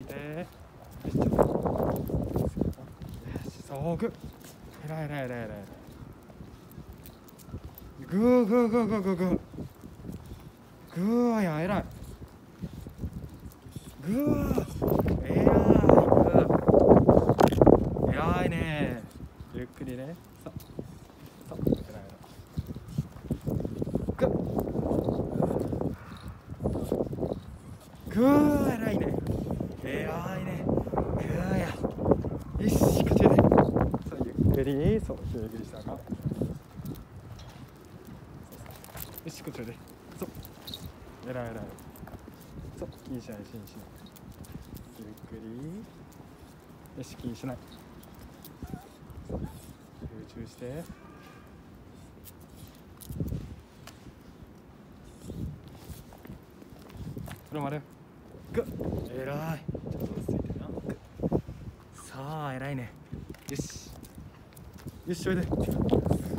ぐー偉いね。偉いね。よし、こっちで。そうゆっくり、そうゆっくりしたか。よし、こっちで。そう。偉い。そう気にしない、ゆっくり。よし、気にしない。集中して。それまで。ぐっ、偉い。ちょっと落ち着いて。さあ偉いね。よしよし、おいで。